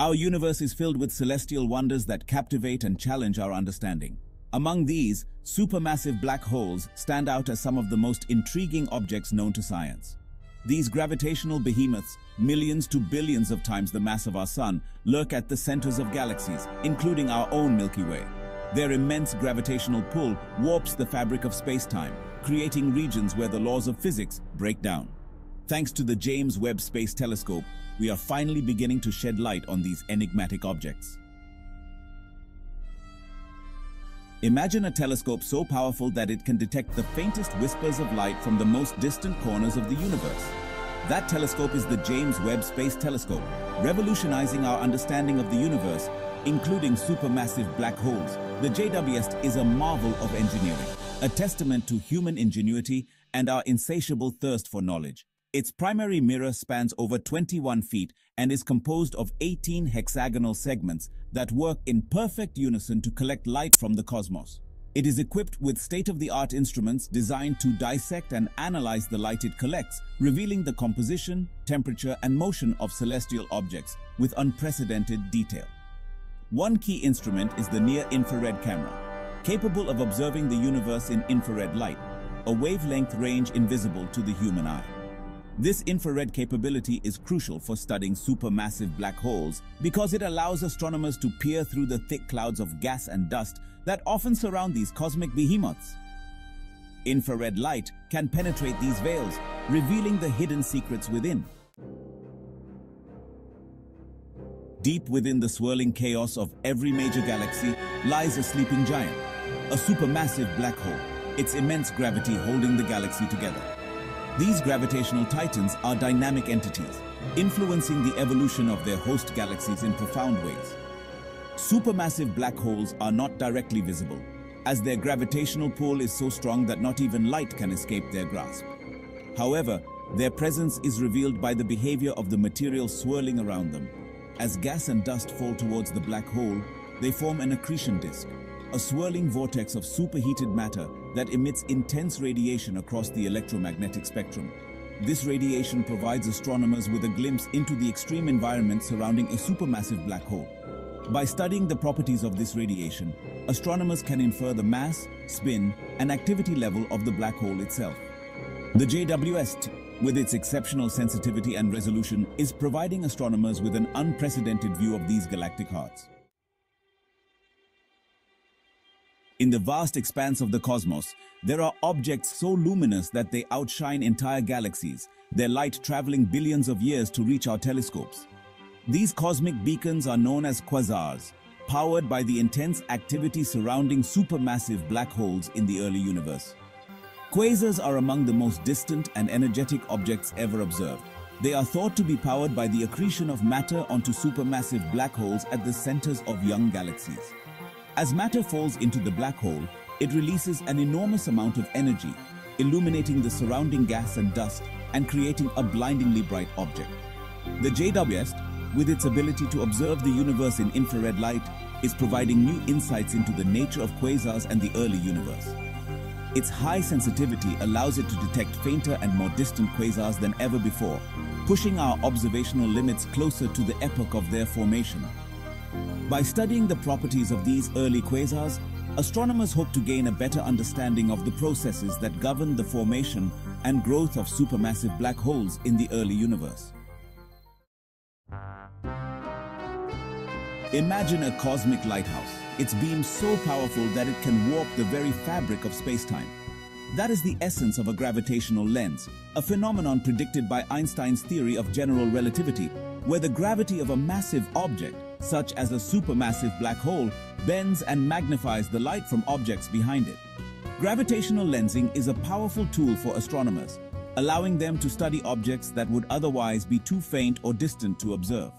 Our universe is filled with celestial wonders that captivate and challenge our understanding. Among these, supermassive black holes stand out as some of the most intriguing objects known to science. These gravitational behemoths, millions to billions of times the mass of our Sun, lurk at the centers of galaxies, including our own Milky Way. Their immense gravitational pull warps the fabric of space-time, creating regions where the laws of physics break down. Thanks to the James Webb Space Telescope, we are finally beginning to shed light on these enigmatic objects. Imagine a telescope so powerful that it can detect the faintest whispers of light from the most distant corners of the universe. That telescope is the James Webb Space Telescope, revolutionizing our understanding of the universe, including supermassive black holes. The JWST is a marvel of engineering, a testament to human ingenuity and our insatiable thirst for knowledge. Its primary mirror spans over 21 feet and is composed of 18 hexagonal segments that work in perfect unison to collect light from the cosmos. It is equipped with state-of-the-art instruments designed to dissect and analyze the light it collects, revealing the composition, temperature, and motion of celestial objects with unprecedented detail. One key instrument is the near-infrared camera, capable of observing the universe in infrared light, a wavelength range invisible to the human eye. This infrared capability is crucial for studying supermassive black holes because it allows astronomers to peer through the thick clouds of gas and dust that often surround these cosmic behemoths. Infrared light can penetrate these veils, revealing the hidden secrets within. Deep within the swirling chaos of every major galaxy lies a sleeping giant, a supermassive black hole, its immense gravity holding the galaxy together. These gravitational titans are dynamic entities, influencing the evolution of their host galaxies in profound ways. Supermassive black holes are not directly visible, as their gravitational pull is so strong that not even light can escape their grasp. However, their presence is revealed by the behavior of the material swirling around them. As gas and dust fall towards the black hole, they form an accretion disk, a swirling vortex of superheated matter that emits intense radiation across the electromagnetic spectrum. This radiation provides astronomers with a glimpse into the extreme environment surrounding a supermassive black hole. By studying the properties of this radiation, astronomers can infer the mass, spin, and activity level of the black hole itself. The JWST, with its exceptional sensitivity and resolution, is providing astronomers with an unprecedented view of these galactic hearts. In the vast expanse of the cosmos, there are objects so luminous that they outshine entire galaxies, their light traveling billions of years to reach our telescopes. These cosmic beacons are known as quasars, powered by the intense activity surrounding supermassive black holes in the early universe. Quasars are among the most distant and energetic objects ever observed. They are thought to be powered by the accretion of matter onto supermassive black holes at the centers of young galaxies. As matter falls into the black hole, it releases an enormous amount of energy, illuminating the surrounding gas and dust and creating a blindingly bright object. The JWST, with its ability to observe the universe in infrared light, is providing new insights into the nature of quasars and the early universe. Its high sensitivity allows it to detect fainter and more distant quasars than ever before, pushing our observational limits closer to the epoch of their formation. By studying the properties of these early quasars, astronomers hope to gain a better understanding of the processes that govern the formation and growth of supermassive black holes in the early universe. Imagine a cosmic lighthouse, its beams so powerful that it can warp the very fabric of space-time. That is the essence of a gravitational lens, a phenomenon predicted by Einstein's theory of general relativity, where the gravity of a massive object, such as a supermassive black hole, bends and magnifies the light from objects behind it. Gravitational lensing is a powerful tool for astronomers, allowing them to study objects that would otherwise be too faint or distant to observe.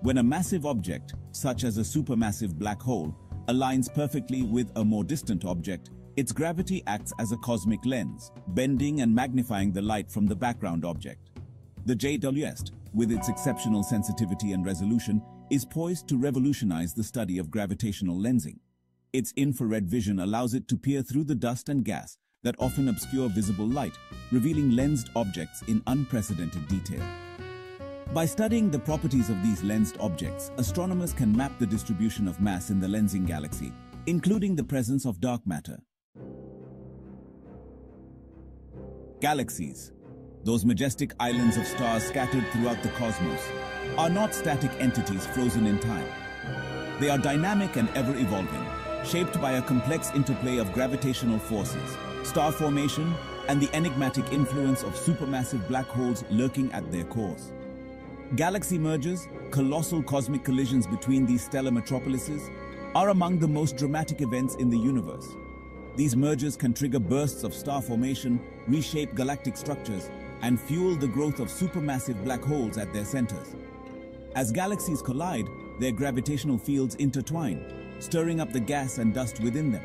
When a massive object, such as a supermassive black hole, aligns perfectly with a more distant object, its gravity acts as a cosmic lens, bending and magnifying the light from the background object. The JWST, with its exceptional sensitivity and resolution, is poised to revolutionize the study of gravitational lensing. Its infrared vision allows it to peer through the dust and gas that often obscure visible light, revealing lensed objects in unprecedented detail. By studying the properties of these lensed objects, astronomers can map the distribution of mass in the lensing galaxy, including the presence of dark matter. Galaxies, those majestic islands of stars scattered throughout the cosmos, are not static entities frozen in time. They are dynamic and ever-evolving, shaped by a complex interplay of gravitational forces, star formation, and the enigmatic influence of supermassive black holes lurking at their cores. Galaxy mergers, colossal cosmic collisions between these stellar metropolises, are among the most dramatic events in the universe. These mergers can trigger bursts of star formation, reshape galactic structures, and fuel the growth of supermassive black holes at their centers. As galaxies collide, their gravitational fields intertwine, stirring up the gas and dust within them.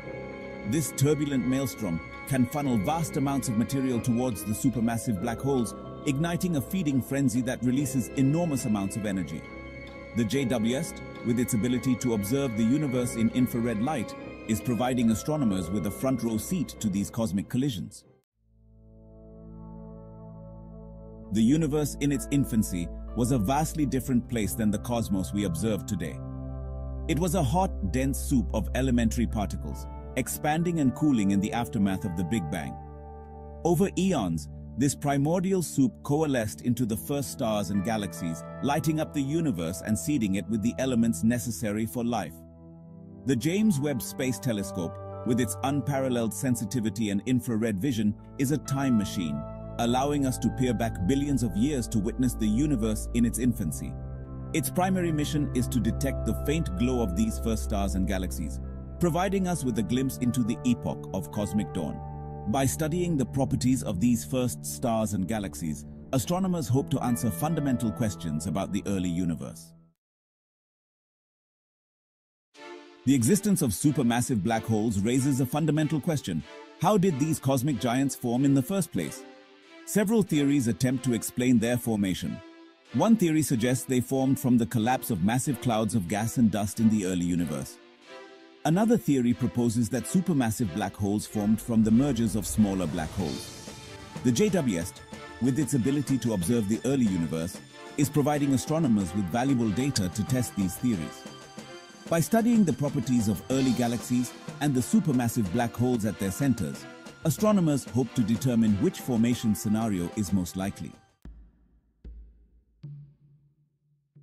This turbulent maelstrom can funnel vast amounts of material towards the supermassive black holes, igniting a feeding frenzy that releases enormous amounts of energy. The JWST, with its ability to observe the universe in infrared light, is providing astronomers with a front-row seat to these cosmic collisions. The universe in its infancy was a vastly different place than the cosmos we observe today. It was a hot, dense soup of elementary particles, expanding and cooling in the aftermath of the Big Bang. Over eons, this primordial soup coalesced into the first stars and galaxies, lighting up the universe and seeding it with the elements necessary for life. The James Webb Space Telescope, with its unparalleled sensitivity and infrared vision, is a time machine, allowing us to peer back billions of years to witness the universe in its infancy. Its primary mission is to detect the faint glow of these first stars and galaxies, providing us with a glimpse into the epoch of cosmic dawn. By studying the properties of these first stars and galaxies, astronomers hope to answer fundamental questions about the early universe. The existence of supermassive black holes raises a fundamental question: how did these cosmic giants form in the first place? Several theories attempt to explain their formation. One theory suggests they formed from the collapse of massive clouds of gas and dust in the early universe. Another theory proposes that supermassive black holes formed from the mergers of smaller black holes. The JWST, with its ability to observe the early universe, is providing astronomers with valuable data to test these theories. By studying the properties of early galaxies and the supermassive black holes at their centers, astronomers hope to determine which formation scenario is most likely.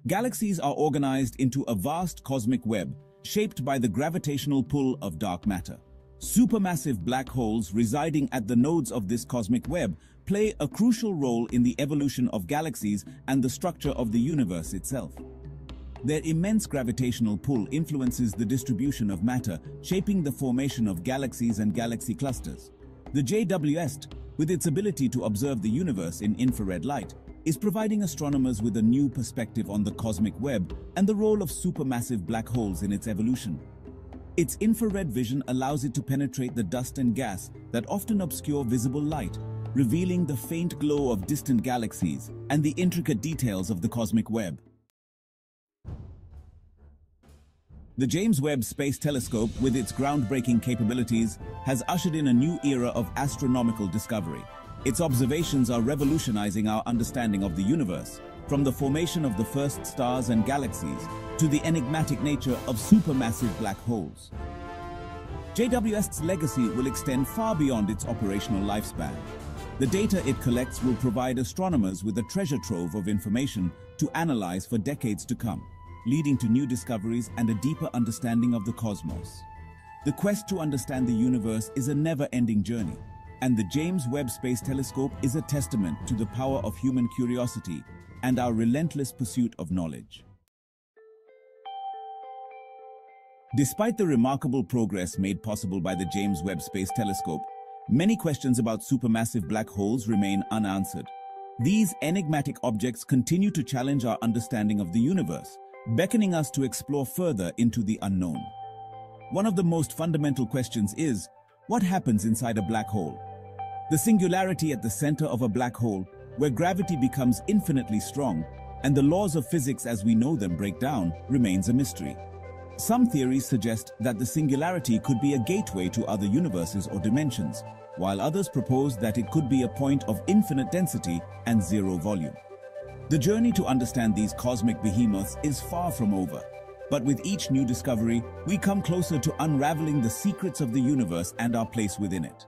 Galaxies are organized into a vast cosmic web, shaped by the gravitational pull of dark matter. Supermassive black holes residing at the nodes of this cosmic web play a crucial role in the evolution of galaxies and the structure of the universe itself. Their immense gravitational pull influences the distribution of matter, shaping the formation of galaxies and galaxy clusters. The JWST, with its ability to observe the universe in infrared light, is providing astronomers with a new perspective on the cosmic web and the role of supermassive black holes in its evolution. Its infrared vision allows it to penetrate the dust and gas that often obscure visible light, revealing the faint glow of distant galaxies and the intricate details of the cosmic web. The James Webb Space Telescope, with its groundbreaking capabilities, has ushered in a new era of astronomical discovery. Its observations are revolutionizing our understanding of the universe, from the formation of the first stars and galaxies to the enigmatic nature of supermassive black holes. JWST's legacy will extend far beyond its operational lifespan. The data it collects will provide astronomers with a treasure trove of information to analyze for decades to come, leading to new discoveries and a deeper understanding of the cosmos. The quest to understand the universe is a never-ending journey, and the James Webb Space Telescope is a testament to the power of human curiosity and our relentless pursuit of knowledge. Despite the remarkable progress made possible by the James Webb Space Telescope, many questions about supermassive black holes remain unanswered. These enigmatic objects continue to challenge our understanding of the universe, beckoning us to explore further into the unknown. One of the most fundamental questions is, what happens inside a black hole? The singularity at the center of a black hole, where gravity becomes infinitely strong and the laws of physics as we know them break down, remains a mystery. Some theories suggest that the singularity could be a gateway to other universes or dimensions, while others propose that it could be a point of infinite density and zero volume. The journey to understand these cosmic behemoths is far from over, but with each new discovery, we come closer to unraveling the secrets of the universe and our place within it.